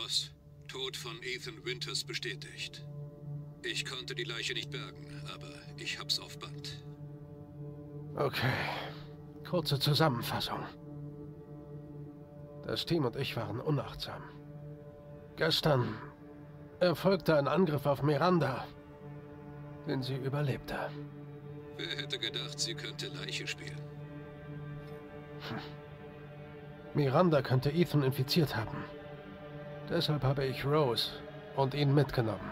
Boss. Tod von Ethan Winters bestätigt. Ich konnte die Leiche nicht bergen, aber ich hab's auf Band. Okay. Kurze Zusammenfassung. Das Team und ich waren unachtsam. Gestern erfolgte ein Angriff auf Miranda, den sie überlebte. Wer hätte gedacht, sie könnte Leiche spielen? Hm. Miranda könnte Ethan infiziert haben. Deshalb habe ich Rose und ihn mitgenommen.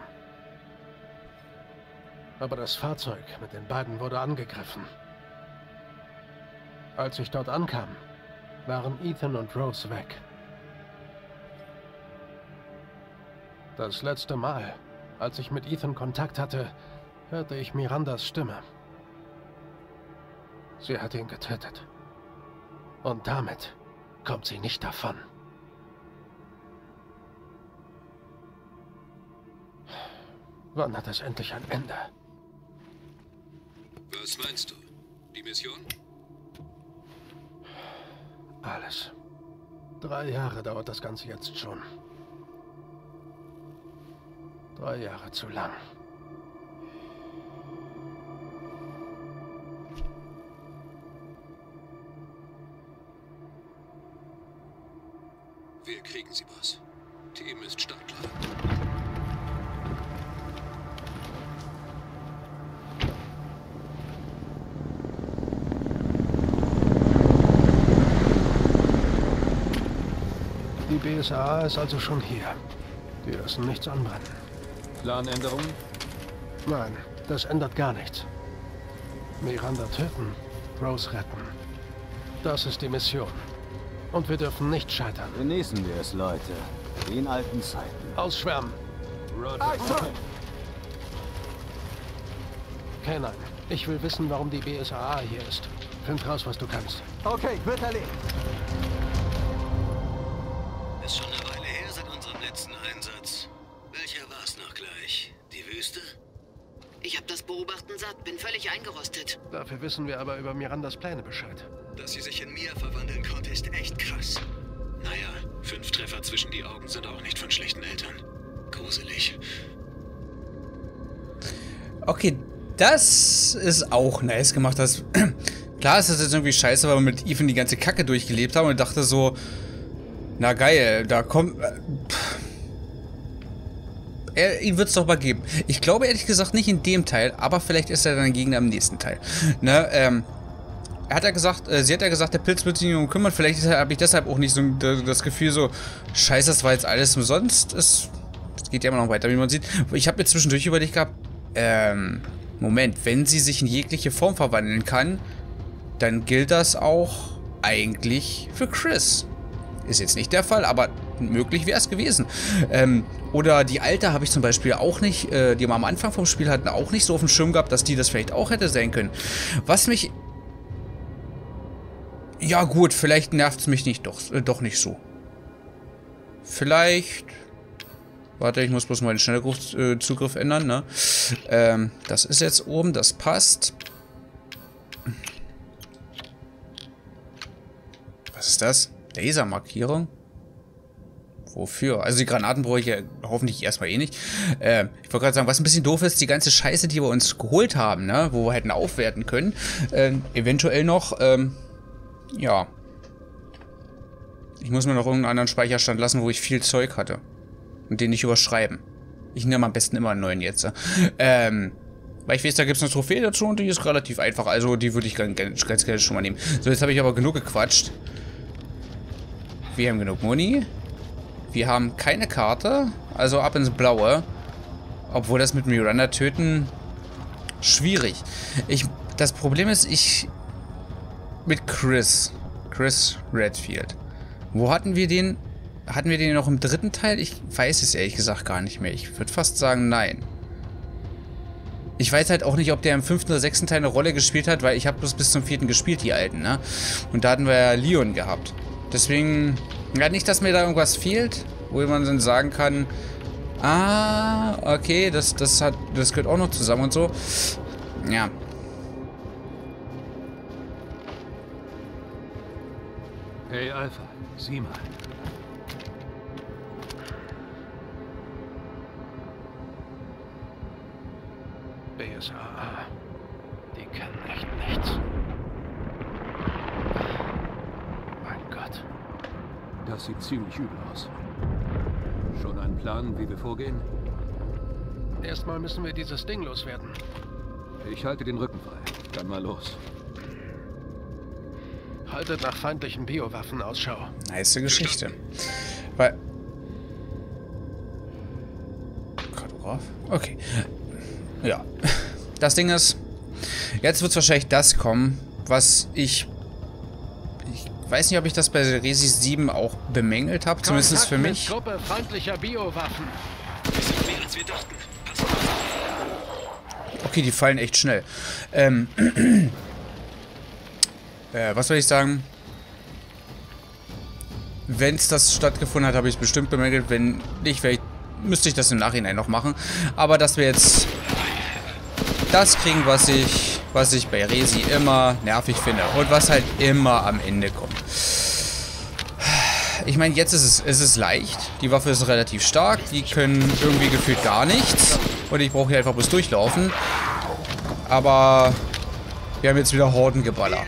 Aber das Fahrzeug mit den beiden wurde angegriffen. Als ich dort ankam, waren Ethan und Rose weg. Das letzte Mal, als ich mit Ethan Kontakt hatte, hörte ich Mirandas Stimme. Sie hat ihn getötet. Und damit kommt sie nicht davon. Wann hat es endlich ein Ende? Was meinst du? Die Mission? Alles. 3 Jahre dauert das Ganze jetzt schon. 3 Jahre zu lang. Wir kriegen sie, Boss. Team ist startklar. Die BSAA ist also schon hier. Die lassen nichts anbrennen. Planänderung? Nein, das ändert gar nichts. Miranda töten, Rose retten. Das ist die Mission. Und wir dürfen nicht scheitern. Genießen wir es, Leute. Wie in alten Zeiten. Ausschwärmen. Roger. K9, ich will wissen, warum die BSAA hier ist. Find raus, was du kannst. Okay, wird erledigt. Ist schon eine Weile her seit unserem letzten Einsatz. Welcher war es noch gleich? Die Wüste? Ich hab das Beobachten satt, bin völlig eingerostet. Dafür wissen wir aber über Mirandas Pläne Bescheid. Dass sie sich in Mia verwandeln konnte, ist echt krass. Naja, 5 Treffer zwischen die Augen sind auch nicht von schlechten Eltern. Gruselig. Okay, das ist auch nice gemacht. Das klar ist das jetzt irgendwie scheiße, weil wir mit Ethan die ganze Kacke durchgelebt haben und dachte so, na geil, da kommt... Ihn wird es doch mal geben. Ich glaube ehrlich gesagt nicht in dem Teil, aber vielleicht ist er dann Gegner im nächsten Teil. Ne, sie hat ja gesagt, der Pilz wird sich nicht um kümmern. Vielleicht habe ich deshalb auch nicht so das Gefühl so, scheiße, das war jetzt alles umsonst. Es geht ja immer noch weiter, wie man sieht. Ich habe mir zwischendurch überlegt gehabt, Moment, wenn sie sich in jegliche Form verwandeln kann, dann gilt das auch eigentlich für Chris. Ist jetzt nicht der Fall, aber möglich wäre es gewesen. Oder die Alte habe ich zum Beispiel auch nicht, die wir am Anfang vom Spiel hatten, auch nicht so auf dem Schirm gehabt, dass die das vielleicht auch hätte sein können. Was mich... Ja gut, vielleicht nervt es mich nicht, doch nicht so. Vielleicht... Warte, ich muss bloß mal den Schnelldurchzugriff ändern, ne? Das ist jetzt oben, das passt. Was ist das? Lasermarkierung? Wofür? Also die Granaten brauche ich ja hoffentlich erstmal eh nicht. Ich wollte gerade sagen, was ein bisschen doof ist, die ganze Scheiße, die wir uns geholt haben, ne? Wo wir hätten aufwerten können. Eventuell noch, ja. Ich muss mir noch irgendeinen anderen Speicherstand lassen, wo ich viel Zeug hatte. Und den nicht überschreiben. Ich nehme am besten immer einen neuen jetzt. Weil ich weiß, da gibt es eine Trophäe dazu und die ist relativ einfach. Also die würde ich ganz gerne schon mal nehmen. So, jetzt habe ich aber genug gequatscht. Wir haben genug Muni. Wir haben keine Karte. Also ab ins Blaue. Obwohl das mit Miranda töten... Schwierig. Das Problem ist, mit Chris. Chris Redfield. Wo hatten wir den? Hatten wir den noch im 3. Teil? Ich weiß es ehrlich gesagt gar nicht mehr. Ich würde fast sagen, nein. Ich weiß halt auch nicht, ob der im 5. oder 6. Teil eine Rolle gespielt hat, weil ich habe bloß bis zum 4. gespielt, die Alten, ne? Und da hatten wir ja Leon gehabt. Deswegen, ja, nicht, dass mir da irgendwas fehlt, wo man dann sagen kann, ah, okay, das gehört auch noch zusammen und so. Ja. Hey Alpha, sieh mal. BSAA. Die kennen echt nichts. Mein Gott. Das sieht ziemlich übel aus. Schon einen Plan, wie wir vorgehen? Erstmal müssen wir dieses Ding loswerden. Ich halte den Rücken frei. Dann mal los. Haltet nach feindlichen Biowaffen Ausschau. Nice Geschichte. Weil... Kadorov? Okay. Ja. Das Ding ist... Jetzt wird wahrscheinlich das kommen, was ich... Ich weiß nicht, ob ich das bei Resi 7 auch bemängelt habe. Zumindest für mich. Gruppe feindlicher Biowaffen. Das sind mehr, als wir dachten. Okay, die fallen echt schnell. Was soll ich sagen? Wenn es das stattgefunden hat, habe ich es bestimmt bemängelt. Wenn nicht, müsste ich das im Nachhinein noch machen. Aber dass wir jetzt das kriegen, was ich bei Resi immer nervig finde. Und was halt immer am Ende kommt. Ich meine, jetzt ist es leicht. Die Waffe ist relativ stark. Die können irgendwie gefühlt gar nichts. Und ich brauche hier einfach bloß durchlaufen. Aber wir haben jetzt wieder Hordengeballer.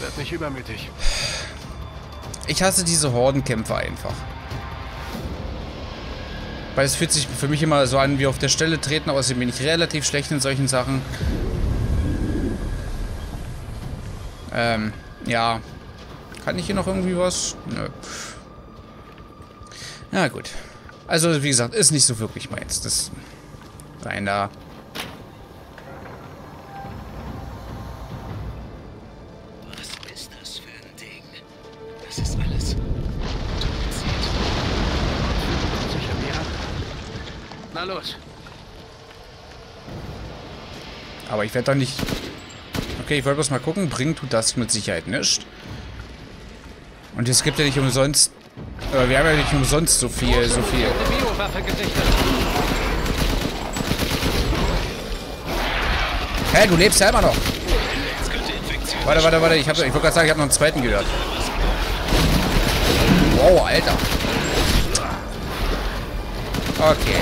Werd nicht übermütig. Ich hasse diese Hordenkämpfe einfach. Weil es fühlt sich für mich immer so an, wie auf der Stelle treten, aber außerdem bin ich relativ schlecht in solchen Sachen. Ja. Kann ich hier noch irgendwie was? Nö. Na gut. Also, wie gesagt, ist nicht so wirklich meins. Das... Rein da. Was ist das für ein Ding? Das ist alles... Na los. Aber ich werde doch nicht... Okay, ich wollte bloß mal gucken. Bringt du das mit Sicherheit nicht? Und es gibt ja nicht umsonst... wir haben ja nicht umsonst so viel. Hä, du lebst ja immer noch. Warte. Ich wollte gerade sagen, ich habe noch einen zweiten gehört. Wow, Alter. Okay.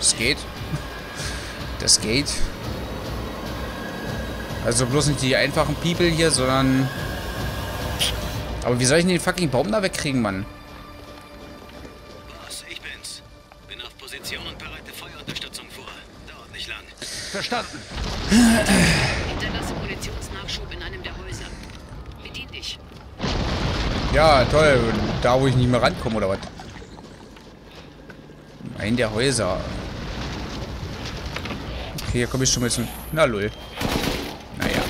Es geht. Das geht. Also bloß nicht die einfachen People hier, sondern... Aber wie soll ich denn den fucking Baum da wegkriegen, Mann? Boss, ich bin's. Bin auf Position und bereite Feuerunterstützung vor. Dauert nicht lang. Verstanden. Hinterlasse Munitionsnachschub in einem der Häuser. Bedien dich. Ja, toll. Da, wo ich nicht mehr rankomme, oder was? Ein der Häuser. Okay, hier komme ich schon ein bisschen. Na, lol. Naja.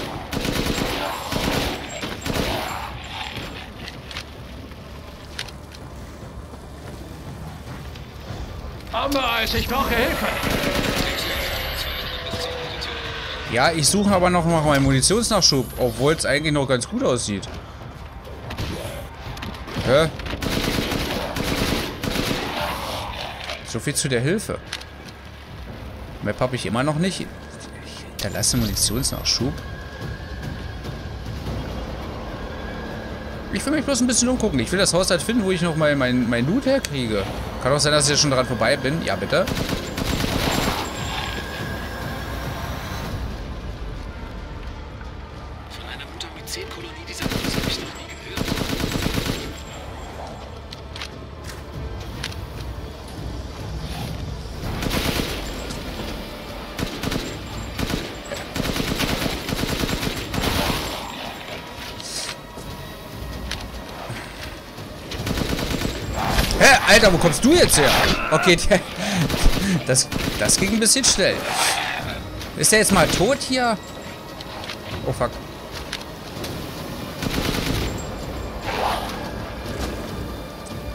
Ammereis, ich brauche Hilfe. Ja, ich suche aber noch mal meinen Munitionsnachschub, obwohl es eigentlich noch ganz gut aussieht. Hä? So viel zu der Hilfe. Map habe ich immer noch nicht. Ich hinterlasse Munitionsnachschub. Ich will mich bloß ein bisschen umgucken. Ich will das Haus halt finden, wo ich noch mal mein Loot herkriege. Kann auch sein, dass ich jetzt schon dran vorbei bin. Ja, bitte. Alter, wo kommst du jetzt her? Okay, das ging ein bisschen schnell. Ist der jetzt mal tot hier? Oh, fuck.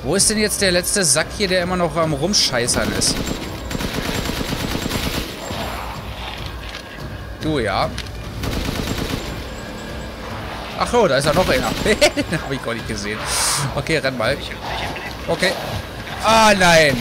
Wo ist denn jetzt der letzte Sack hier, der immer noch am Rumscheißern ist? Du, ja. Ach so, da ist ja noch einer. Hab ich gar nicht gesehen. Okay, renn mal. Okay. Ah, nein.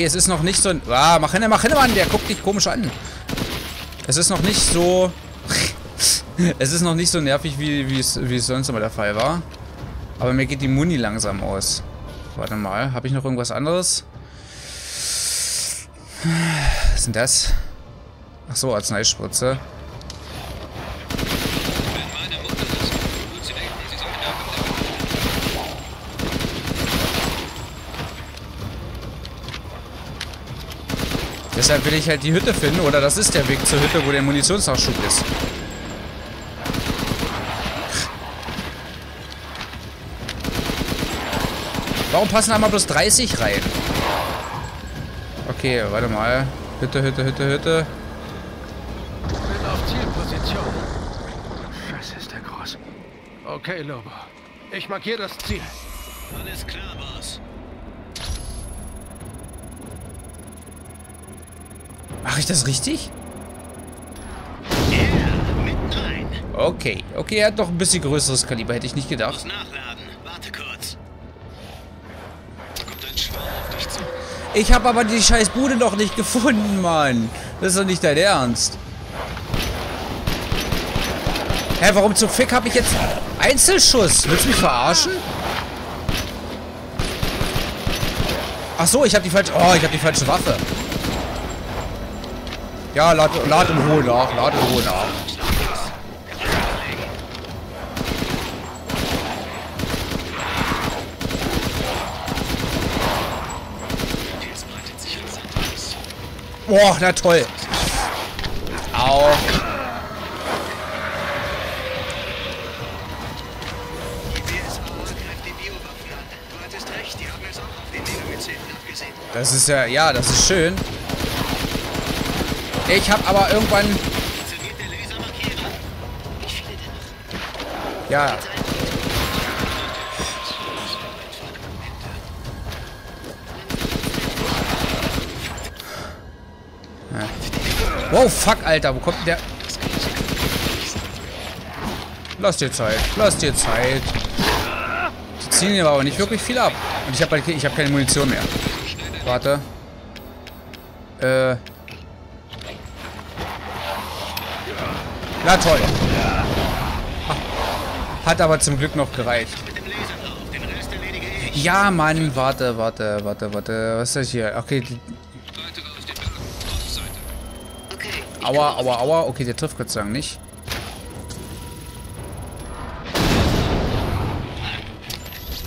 Okay, es ist noch nicht so ein... Ah, mach hin, Mann. Der guckt dich komisch an. Es ist noch nicht so... es ist noch nicht so nervig, wie es sonst immer der Fall war. Aber mir geht die Muni langsam aus. Warte mal. Habe ich noch irgendwas anderes? Was sind das? Ach so, Arzneispritze. Deshalb will ich halt die Hütte finden, oder das ist der Weg zur Hütte, wo der Munitionsnachschub ist. Warum passen da mal bloß 30 rein? Okay, warte mal. Hütte, Hütte, Hütte, Hütte. Ich bin auf Zielposition. Das ist der Groß. Okay, Lobo. Ich markiere das Ziel. Alles klar, Boss. Mache ich das richtig? Ja, mit rein. Okay, okay, er hat doch ein bisschen größeres Kaliber, hätte ich nicht gedacht. Ich muss nachladen. Warte kurz. Da kommt ein Schwarm auf dich zu. Ich habe aber die scheiß Bude noch nicht gefunden, Mann. Das ist doch nicht dein Ernst. Hä, warum zum Fick habe ich jetzt Einzelschuss? Willst du mich verarschen? Ach so, ich habe die falsche... Oh, ich habe die falsche Waffe. Ja, lad in Ruhe nach, lad in Ruhe nach. Boah, na toll. Au. Das ist ja, ja, das ist schön. Ich habe aber irgendwann... Ja. Wow, fuck, Alter. Wo kommt denn der... Lass dir Zeit. Lass dir Zeit. Die ziehen hier aber nicht wirklich viel ab. Und ich habe halt, ich hab keine Munition mehr. Warte. Na toll. Hat aber zum Glück noch gereicht. Ja, Mann, warte. Was ist das hier? Okay. Aua, aua, aua. Okay, der trifft Gott sei Dank nicht.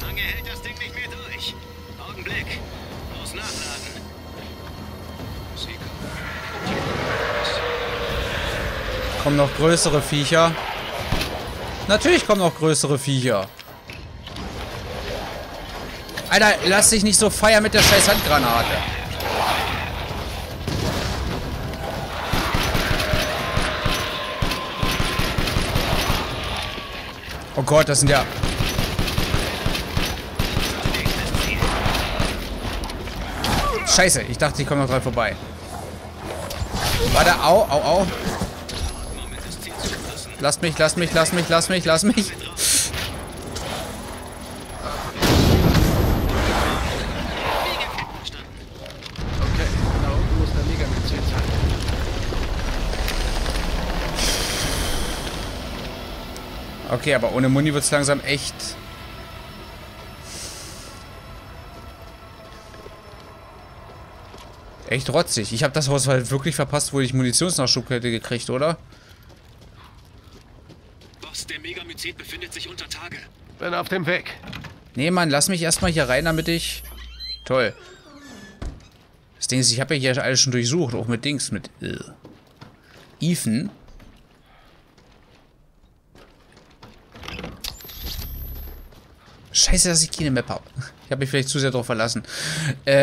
Lange hält das Ding nicht mehr durch. Augenblick. Muss nachladen. Kommen noch größere Viecher. Natürlich kommen noch größere Viecher. Alter, lass dich nicht so feiern mit der scheiß Handgranate. Oh Gott, das sind ja... Scheiße, ich dachte, die kommen noch dran vorbei. Warte, au, au, au. Lass mich. Okay, da oben muss der Megamycete sein. Okay, aber ohne Muni wird es langsam echt... Echt rotzig. Ich habe das Haus halt wirklich verpasst, wo ich Munitionsnachschub hätte gekriegt, oder? Der Megamycete befindet sich unter Tage. Bin auf dem Weg. Nee, Mann, lass mich erstmal hier rein, damit ich... Toll. Das Ding ist, ich habe ja hier alles schon durchsucht. Auch mit Dings, mit... Ethan. Scheiße, dass ich keine Map habe. Ich habe mich vielleicht zu sehr drauf verlassen. Ich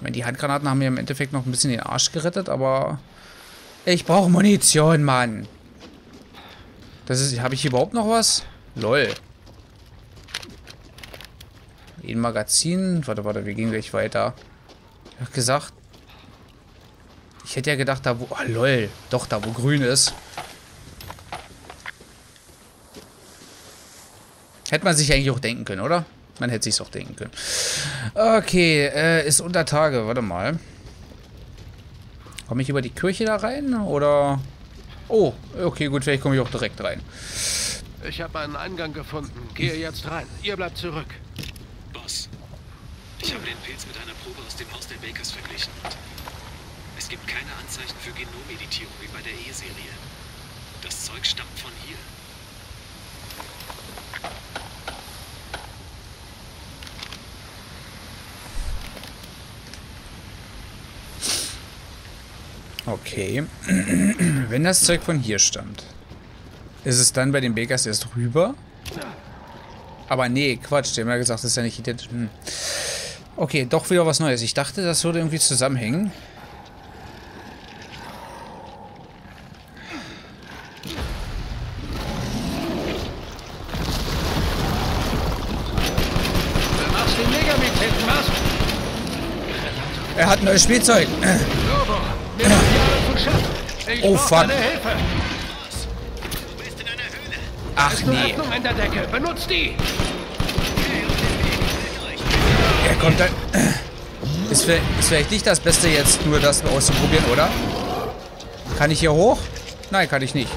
meine, die Handgranaten haben mir im Endeffekt noch ein bisschen den Arsch gerettet, aber... Ich brauche Munition, Mann. Das ist... Habe ich hier überhaupt noch was? Lol. In Magazin. Warte, wir gehen gleich weiter. Ich habe gesagt... Ich hätte ja gedacht, da wo... Oh, lol. Doch, da wo grün ist. Hätte man sich eigentlich auch denken können, oder? Man hätte sich's auch denken können. Okay, ist unter Tage. Warte mal. Komme ich über die Kirche da rein? Oder... Oh, okay, gut. Vielleicht komme ich auch direkt rein. Ich habe einen Eingang gefunden. Gehe jetzt rein. Ihr bleibt zurück. Boss, ich habe den Pilz mit einer Probe aus dem Haus der Bakers verglichen. Es gibt keine Anzeichen für Genomeditierung wie bei der E-Serie. Das Zeug stammt von hier. Okay. Wenn das Zeug von hier stammt, ist es dann bei den Bakers erst rüber? Aber nee, Quatsch. Die haben ja gesagt, das ist ja nicht identisch. Hm. Okay, doch wieder was Neues. Ich dachte, das würde irgendwie zusammenhängen. Er hat neues Spielzeug. Oh fuck. Ach nee. Er kommt dann. Ist vielleicht nicht das Beste jetzt, nur das auszuprobieren, oder? Kann ich hier hoch? Nein, kann ich nicht.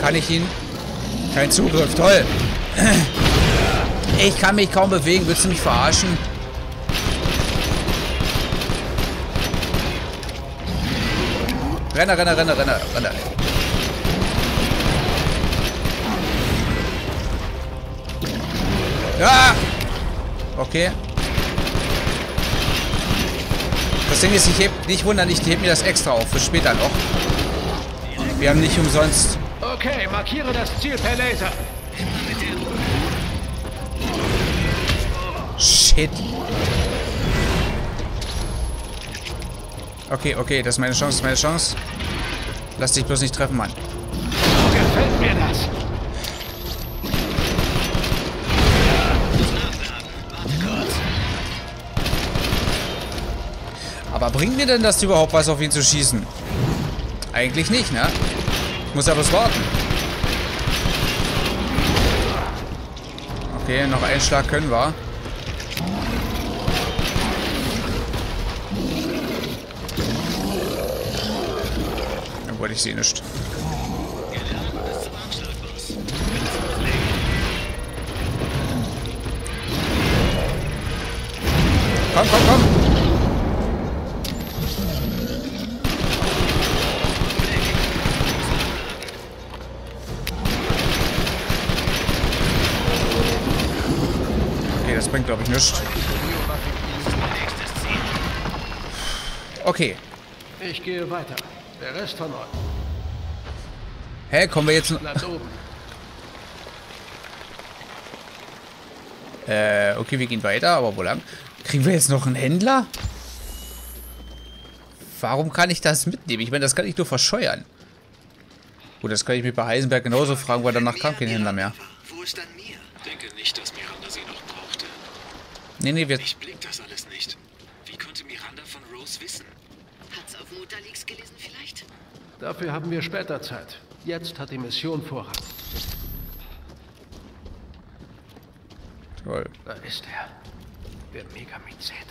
Kann ich ihn? Kein Zugriff, toll. Ich kann mich kaum bewegen, willst du mich verarschen? Renner, renner, renner, renner, renner. Ja! Okay. Das Ding ist, ich heb... Nicht wundern, ich heb mir das extra auf für später noch. Wir haben nicht umsonst... Okay, markiere das Ziel per Laser. Shit. Okay, okay, das ist meine Chance, das ist meine Chance. Lass dich bloß nicht treffen, Mann. Gefällt mir das. Aber bringt mir denn das überhaupt was, auf ihn zu schießen? Eigentlich nicht, ne? Ich muss ja bloß warten. Okay, noch einen Schlag können wir. Ich sehe nichts. Komm, komm, komm! Okay, das bringt, glaube ich, nichts. Okay. Ich gehe weiter. Der Rest von euch. Hä, hey, kommen wir jetzt... okay, wir gehen weiter, aber wo lang? Kriegen wir jetzt noch einen Händler? Warum kann ich das mitnehmen? Ich meine, das kann ich nur verscheuern. Gut, das kann ich mich bei Heisenberg genauso fragen, weil danach kam kein Händler mehr. Wo ist dann Mia? Denke nicht, dass Miranda sie noch brauchte. Nee, nee, wir... Ich blick das alles nicht. Wie konnte Miranda von Rose wissen? Hat's auf Mutterleaks gelesen vielleicht? Dafür haben wir später Zeit. Jetzt hat die Mission Vorrang. Toll. Da ist er. Der Megamycete.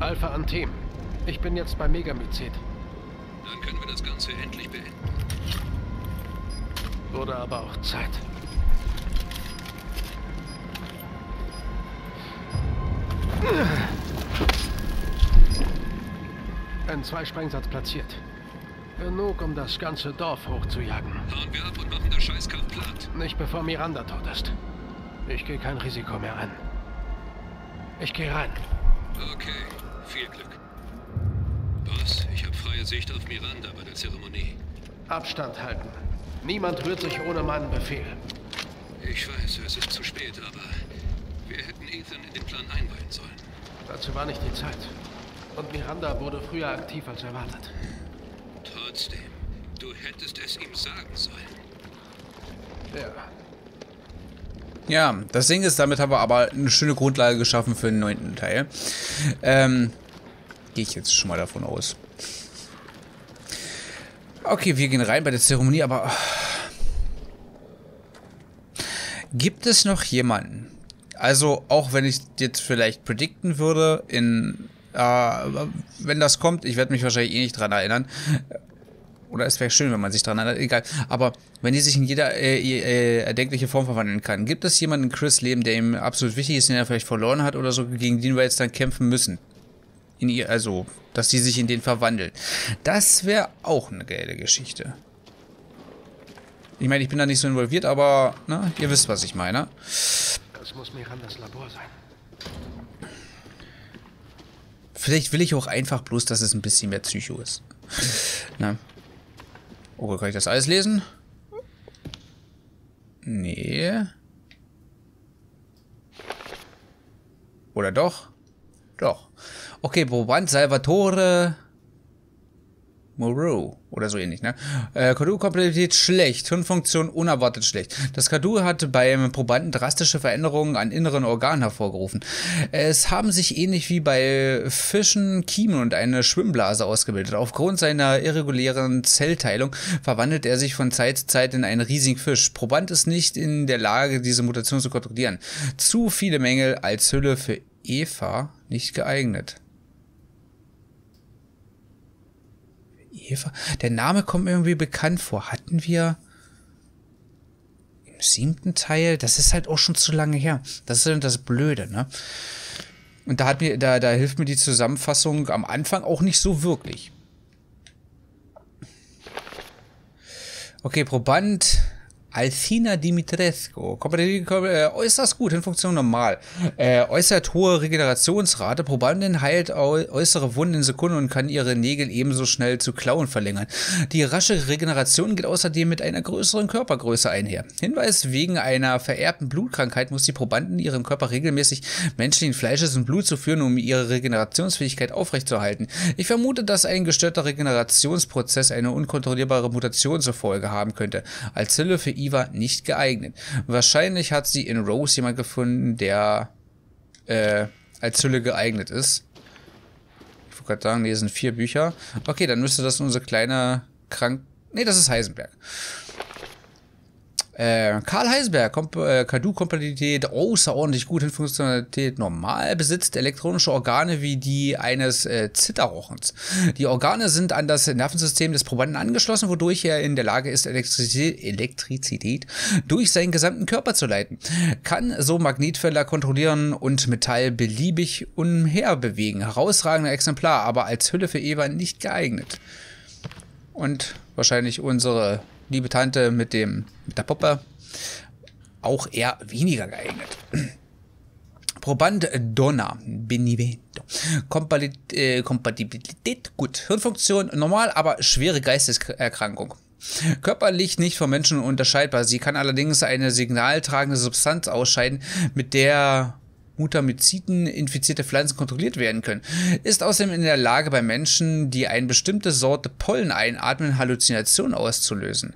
Alpha an Team. Ich bin jetzt bei Megamycete. Dann können wir das Ganze endlich beenden. Wurde aber auch Zeit. Ein 2-Sprengsatz platziert. Genug, um das ganze Dorf hochzujagen. Hauen wir ab und machen das Scheißkampf platt. Nicht bevor Miranda tot ist. Ich gehe kein Risiko mehr ein. Ich gehe rein. Okay, viel Glück. Boss, ich habe freie Sicht auf Miranda bei der Zeremonie. Abstand halten. Niemand rührt sich ohne meinen Befehl. Ich weiß, es ist zu spät, aber... Wir hätten Ethan in den Plan einweihen sollen. Dazu war nicht die Zeit. Und Miranda wurde früher aktiv als erwartet. Trotzdem, du hättest es ihm sagen sollen. Ja. Ja, das Ding ist, damit haben wir aber eine schöne Grundlage geschaffen für den 9. Teil. Gehe ich jetzt schon mal davon aus. Okay, wir gehen rein bei der Zeremonie, aber... Gibt es noch jemanden? Also, auch wenn ich jetzt vielleicht predikten würde, in... wenn das kommt, ich werde mich wahrscheinlich eh nicht dran erinnern. Oder es wäre schön, wenn man sich dran erinnert, egal. Aber wenn die sich in jeder erdenkliche Form verwandeln kann, gibt es jemanden in Chris' Leben, der ihm absolut wichtig ist, den er vielleicht verloren hat oder so, gegen den wir jetzt dann kämpfen müssen? In ihr, also, dass die sich in den verwandelt. Das wäre auch eine geile Geschichte. Ich meine, ich bin da nicht so involviert, aber na, ihr wisst, was ich meine. Das muss Mirandas Labor sein. Vielleicht will ich auch einfach bloß, dass es ein bisschen mehr Psycho ist. Na. Oh, kann ich das alles lesen? Nee. Oder doch? Doch. Okay, Giovanni Salvatore Moreau oder so ähnlich, ne? Cadou-Kompatibilität schlecht, Hirnfunktion unerwartet schlecht. Das Cadou hat beim Probanden drastische Veränderungen an inneren Organen hervorgerufen. Es haben sich ähnlich wie bei Fischen Kiemen und eine Schwimmblase ausgebildet. Aufgrund seiner irregulären Zellteilung verwandelt er sich von Zeit zu Zeit in einen riesigen Fisch. Proband ist nicht in der Lage, diese Mutation zu kontrollieren. Zu viele Mängel als Hülle für Eva nicht geeignet. Eva? Der Name kommt mir irgendwie bekannt vor. Hatten wir im 7. Teil? Das ist halt auch schon zu lange her. Das ist dann das Blöde, ne? Und da hat mir, da hilft mir die Zusammenfassung am Anfang auch nicht so wirklich. Okay, Proband Alcina Dimitrescu. Äußerst gut, in Funktion normal. Äußert hohe Regenerationsrate. Probandin heilt äußere Wunden in Sekunden und kann ihre Nägel ebenso schnell zu Klauen verlängern. Die rasche Regeneration geht außerdem mit einer größeren Körpergröße einher. Hinweis: Wegen einer vererbten Blutkrankheit muss die Probandin ihrem Körper regelmäßig menschlichen Fleisches und Blut zuführen, um ihre Regenerationsfähigkeit aufrechtzuerhalten. Ich vermute, dass ein gestörter Regenerationsprozess eine unkontrollierbare Mutation zur Folge haben könnte. Als Hülle für Eva nicht geeignet. Wahrscheinlich hat sie in Rose jemand gefunden, der als Hülle geeignet ist. Ich wollte gerade sagen, hier sind 4 Bücher. Okay, dann müsste das unsere kleine Krank... Ne, das ist Heisenberg. Karl Heisenberg, Cadou-Kompatibilität außerordentlich gut, Funktionalität normal, besitzt elektronische Organe wie die eines Zitterrochens. Die Organe sind an das Nervensystem des Probanden angeschlossen, wodurch er in der Lage ist, Elektrizität durch seinen gesamten Körper zu leiten. Kann so Magnetfelder kontrollieren und Metall beliebig umherbewegen. Herausragender Exemplar, aber als Hülle für Eva nicht geeignet. Und wahrscheinlich unsere... liebe Tante mit der Puppe, auch eher weniger geeignet. Proband Donna Benevento. Kompatibilität gut. Hirnfunktion normal, aber schwere Geisteserkrankung. Körperlich nicht vom Menschen unterscheidbar. Sie kann allerdings eine signaltragende Substanz ausscheiden, mit der Mutamyceten infizierte Pflanzen kontrolliert werden können. Ist außerdem in der Lage, bei Menschen, die eine bestimmte Sorte Pollen einatmen, Halluzinationen auszulösen.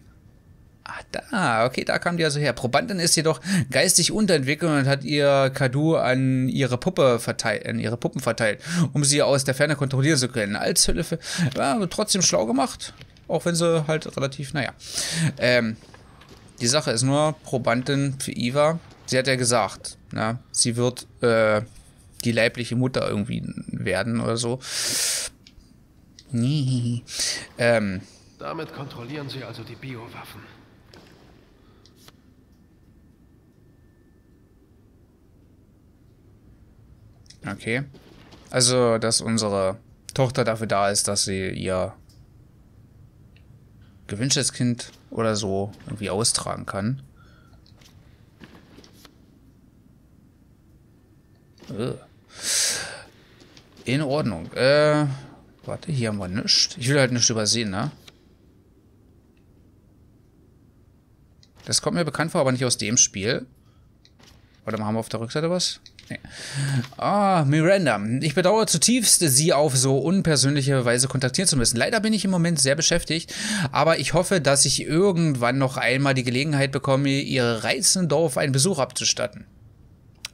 Ah, da, okay, da kam die also her. Probandin ist jedoch geistig unterentwickelt und hat ihr Cadou an ihre Puppe verteilt, an ihre Puppen verteilt, um sie aus der Ferne kontrollieren zu können. Als Hülle für, ja, trotzdem schlau gemacht, auch wenn sie halt relativ, naja. Die Sache ist nur, Probandin für Eva, sie hat ja gesagt, na, sie wird die leibliche Mutter irgendwie werden oder so. Nee. Damit kontrollieren sie also die Biowaffen. Okay. Also, dass unsere Tochter dafür da ist, dass sie ihr gewünschtes Kind oder so irgendwie austragen kann. In Ordnung. Warte, hier haben wir nichts. Ich will halt nichts übersehen, ne? Das kommt mir bekannt vor, aber nicht aus dem Spiel. Warte mal, haben wir auf der Rückseite was? Nee. Ah, Miranda. Ich bedauere zutiefst, Sie auf so unpersönliche Weise kontaktieren zu müssen. Leider bin ich im Moment sehr beschäftigt, aber ich hoffe, dass ich irgendwann noch einmal die Gelegenheit bekomme, Ihr reizenden Dorf einen Besuch abzustatten.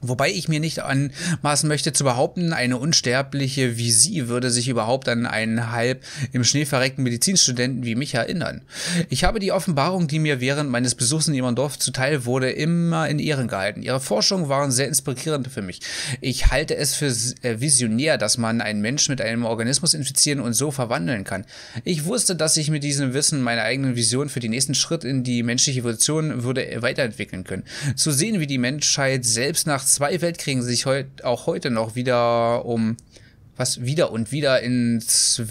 Wobei ich mir nicht anmaßen möchte zu behaupten, eine Unsterbliche wie sie würde sich überhaupt an einen halb im Schnee verreckten Medizinstudenten wie mich erinnern. Ich habe die Offenbarung, die mir während meines Besuchs in ihrem Dorf zuteil wurde, immer in Ehren gehalten. Ihre Forschungen waren sehr inspirierend für mich. Ich halte es für visionär, dass man einen Menschen mit einem Organismus infizieren und so verwandeln kann. Ich wusste, dass ich mit diesem Wissen meine eigenen Visionen für den nächsten Schritt in die menschliche Evolution würde weiterentwickeln können. Zu sehen, wie die Menschheit selbst nach 2 Weltkriegen sich heute noch wieder wieder ins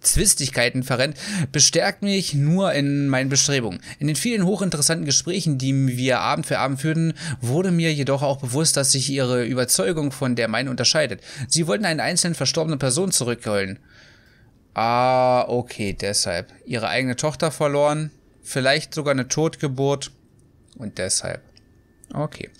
Zwistigkeiten verrennt, bestärkt mich nur in meinen Bestrebungen. In den vielen hochinteressanten Gesprächen, die wir Abend für Abend führten, wurde mir jedoch auch bewusst, dass sich ihre Überzeugung von der meinen unterscheidet. Sie wollten einen einzelnen verstorbenen Person zurückholen. Ah, okay, deshalb. Ihre eigene Tochter verloren, vielleicht sogar eine Totgeburt. Und deshalb. Okay.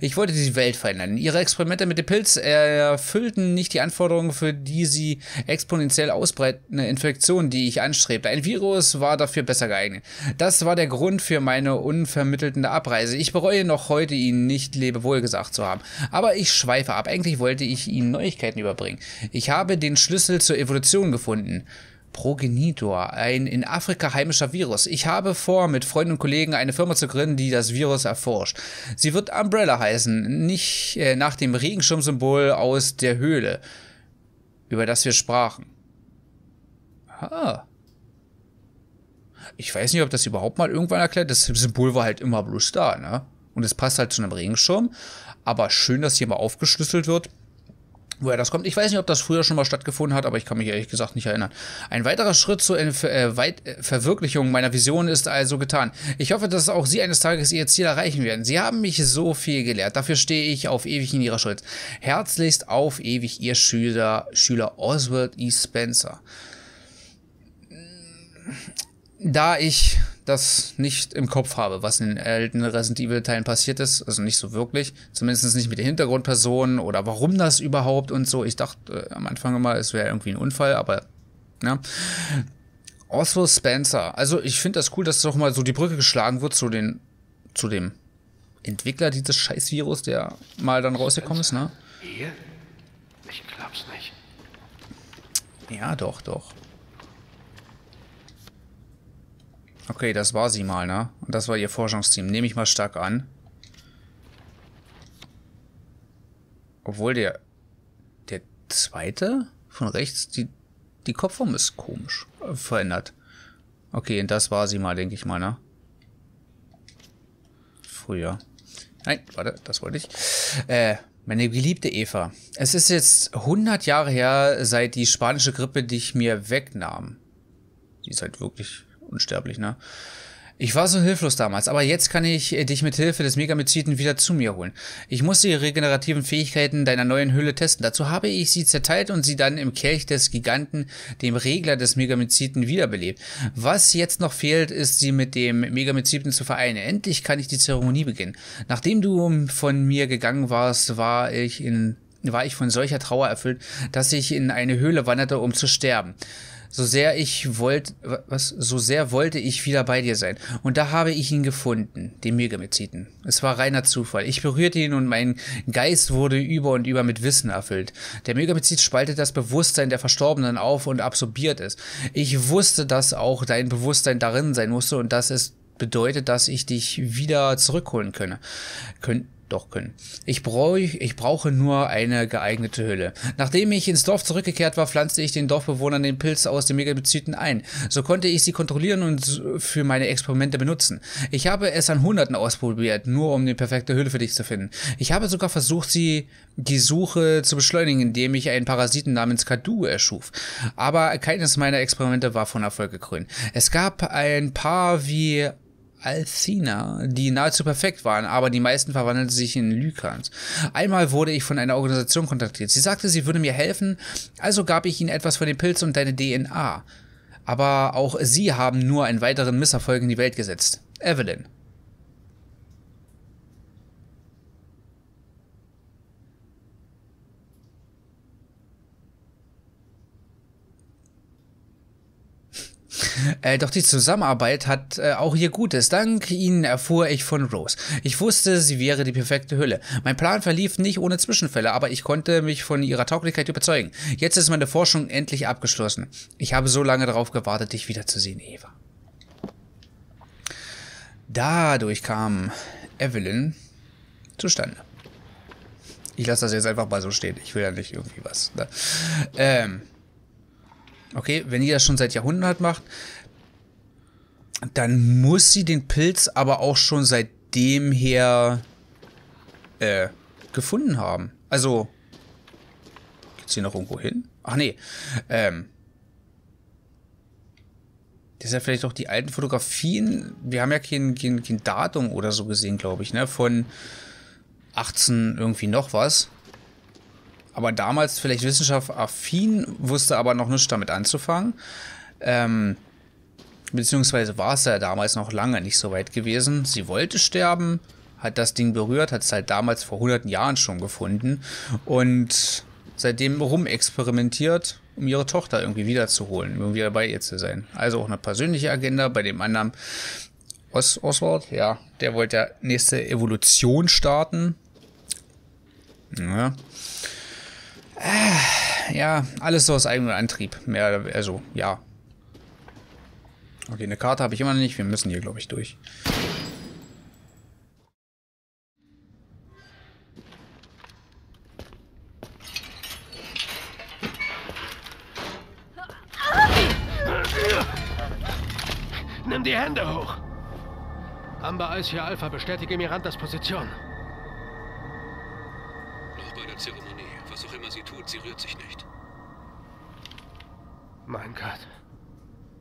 Ich wollte die Welt verändern. Ihre Experimente mit dem Pilz erfüllten nicht die Anforderungen, für die sie exponentiell ausbreitende Infektion, die ich anstrebte. Ein Virus war dafür besser geeignet. Das war der Grund für meine unvermittelte Abreise. Ich bereue noch heute, Ihnen nicht Lebewohl gesagt zu haben. Aber ich schweife ab. Eigentlich wollte ich Ihnen Neuigkeiten überbringen. Ich habe den Schlüssel zur Evolution gefunden. Progenitor, ein in Afrika heimischer Virus. Ich habe vor, mit Freunden und Kollegen eine Firma zu gründen, die das Virus erforscht. Sie wird Umbrella heißen, nicht nach dem Regenschirmsymbol aus der Höhle, über das wir sprachen. Ah. Ich weiß nicht, ob das überhaupt mal irgendwann erklärt. Das Symbol war halt immer bloß da, ne? Und es passt halt zu einem Regenschirm. Aber schön, dass hier mal aufgeschlüsselt wird, woher das kommt. Ich weiß nicht, ob das früher schon mal stattgefunden hat, aber ich kann mich ehrlich gesagt nicht erinnern. Ein weiterer Schritt zur Verwirklichung meiner Vision ist also getan. Ich hoffe, dass auch Sie eines Tages Ihr Ziel erreichen werden. Sie haben mich so viel gelehrt. Dafür stehe ich auf ewig in Ihrer Schuld. Herzlichst auf ewig, Ihr Schüler Oswell E. Spencer. Da ich das nicht im Kopf habe, was in den alten Resident Evil Teilen passiert ist, also nicht so wirklich, zumindest nicht mit den Hintergrundpersonen oder warum das überhaupt und so. Ich dachte am Anfang immer, es wäre irgendwie ein Unfall, aber ja. Oswell Spencer, also ich finde das cool, dass doch mal so die Brücke geschlagen wird zu den, zu dem Entwickler dieses Scheiß-Virus, der mal dann rausgekommen ist, ne? Hier? Ich glaub's nicht. Ja, doch, doch. Okay, das war sie mal, ne? Und das war ihr Forschungsteam. Nehme ich mal stark an. Obwohl der zweite von rechts, die Kopfform ist komisch verändert. Okay, und das war sie mal, denke ich mal, ne? Früher. Nein, warte, das wollte ich. Meine geliebte Eva. Es ist jetzt 100 Jahre her, seit die spanische Grippe dich mir wegnahm. Die ist halt wirklich unsterblich, ne? Ich war so hilflos damals, aber jetzt kann ich dich mit Hilfe des Megamyceten wieder zu mir holen. Ich musste die regenerativen Fähigkeiten deiner neuen Hülle testen. Dazu habe ich sie zerteilt und sie dann im Kelch des Giganten, dem Regler des Megamyceten, wiederbelebt. Was jetzt noch fehlt, ist sie mit dem Megamyceten zu vereinen. Endlich kann ich die Zeremonie beginnen. Nachdem du von mir gegangen warst, war ich von solcher Trauer erfüllt, dass ich in eine Höhle wanderte, um zu sterben. So sehr wollte ich wieder bei dir sein. Und da habe ich ihn gefunden, den Megamyceten. Es war reiner Zufall. Ich berührte ihn und mein Geist wurde über und über mit Wissen erfüllt. Der Megamycet spaltet das Bewusstsein der Verstorbenen auf und absorbiert es. Ich wusste, dass auch dein Bewusstsein darin sein musste und dass es bedeutet, dass ich dich wieder zurückholen könne. Ich brauche nur eine geeignete Hülle. Nachdem ich ins Dorf zurückgekehrt war, pflanzte ich den Dorfbewohnern den Pilz aus den Megamyceten ein. So konnte ich sie kontrollieren und für meine Experimente benutzen. Ich habe es an Hunderten ausprobiert, nur um die perfekte Hülle für dich zu finden. Ich habe sogar versucht, die Suche zu beschleunigen, indem ich einen Parasiten namens Cadou erschuf. Aber keines meiner Experimente war von Erfolg gekrönt. Es gab ein paar wie Alcina, die nahezu perfekt waren, aber die meisten verwandelten sich in Lykans. Einmal wurde ich von einer Organisation kontaktiert. Sie sagte, sie würde mir helfen, also gab ich ihnen etwas von dem Pilz und deine DNA. Aber auch sie haben nur einen weiteren Misserfolg in die Welt gesetzt. Eveline. Doch die Zusammenarbeit hat auch ihr Gutes. Dank ihnen erfuhr ich von Rose. Ich wusste, sie wäre die perfekte Hülle. Mein Plan verlief nicht ohne Zwischenfälle, aber ich konnte mich von ihrer Tauglichkeit überzeugen. Jetzt ist meine Forschung endlich abgeschlossen. Ich habe so lange darauf gewartet, dich wiederzusehen, Eva. Dadurch kam Eveline zustande. Ich lasse das jetzt einfach mal so stehen. Ich will ja nicht irgendwie was. Ne? Okay, wenn die das schon seit Jahrhunderten macht, dann muss sie den Pilz aber auch schon seitdem her gefunden haben. Also, geht's hier noch irgendwo hin? Ach nee, das ist ja vielleicht auch die alten Fotografien. Wir haben ja kein Datum oder so gesehen, glaube ich, ne? Von 18 irgendwie noch was. Aber damals vielleicht wissenschaftsaffin, wusste aber noch nichts damit anzufangen. Beziehungsweise war es ja damals noch lange nicht so weit gewesen. Sie wollte sterben, hat das Ding berührt, hat es halt damals vor hunderten Jahren schon gefunden. Und seitdem rumexperimentiert, um ihre Tochter irgendwie wiederzuholen, um wieder bei ihr zu sein. Also auch eine persönliche Agenda. Bei dem anderen Oswald, ja, der wollte ja nächste Evolution starten. Ja. Ja, alles so aus eigenem Antrieb. Mehr, also, ja. Okay, eine Karte habe ich immer noch nicht. Wir müssen hier, glaube ich, durch. Nimm die Hände hoch! Amber Eis für Alpha, bestätige Mirandas Position. Noch bei der Zeremonie. Was auch immer sie tut, sie rührt sich nicht. Mein Gott,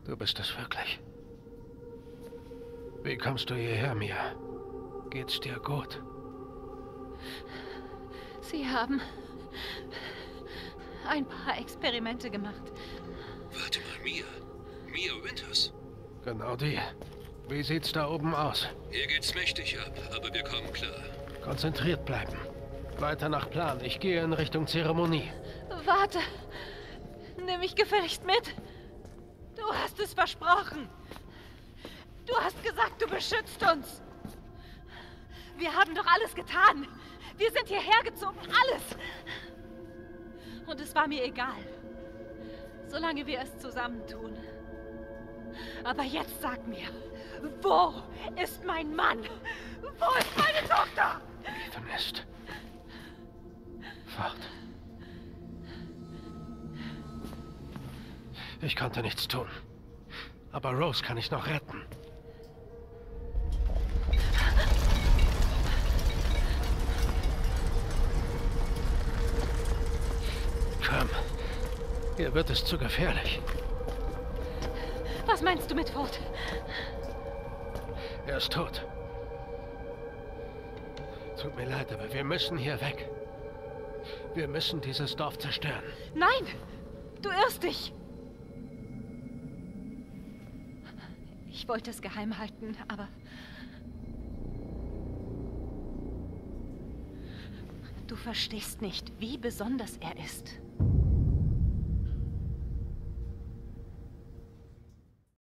du bist es wirklich. Wie kommst du hierher, Mia? Geht's dir gut? Sie haben ein paar Experimente gemacht. Warte mal, Mia. Mia Winters. Genau die. Wie sieht's da oben aus? Hier geht's mächtig ab, aber wir kommen klar. Konzentriert bleiben. Weiter nach Plan. Ich gehe in Richtung Zeremonie. Warte. Nimm mich gefälligst mit. Du hast es versprochen. Du hast gesagt, du beschützt uns. Wir haben doch alles getan. Wir sind hierher gezogen. Alles. Und es war mir egal. Solange wir es zusammentun. Aber jetzt sag mir, wo ist mein Mann? Wo ist meine Tochter? Wie vermisst. Ich konnte nichts tun. Aber Rose kann ich noch retten. Komm. Hier wird es zu gefährlich. Was meinst du mit Fort? Er ist tot. Tut mir leid, aber wir müssen hier weg. Wir müssen dieses Dorf zerstören. Nein! Du irrst dich! Ich wollte es geheim halten, aber... Du verstehst nicht, wie besonders er ist.